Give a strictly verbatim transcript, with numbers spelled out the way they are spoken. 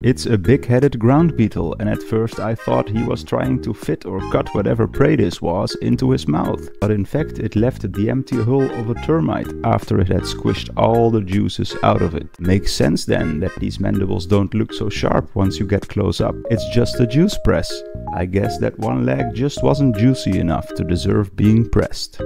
It's a big-headed ground beetle, and at first I thought he was trying to fit or cut whatever prey this was into his mouth, but in fact it left the empty hull of a termite after it had squished all the juices out of it. Makes sense then that these mandibles don't look so sharp once you get close up. It's just a juice press. I guess that one leg just wasn't juicy enough to deserve being pressed.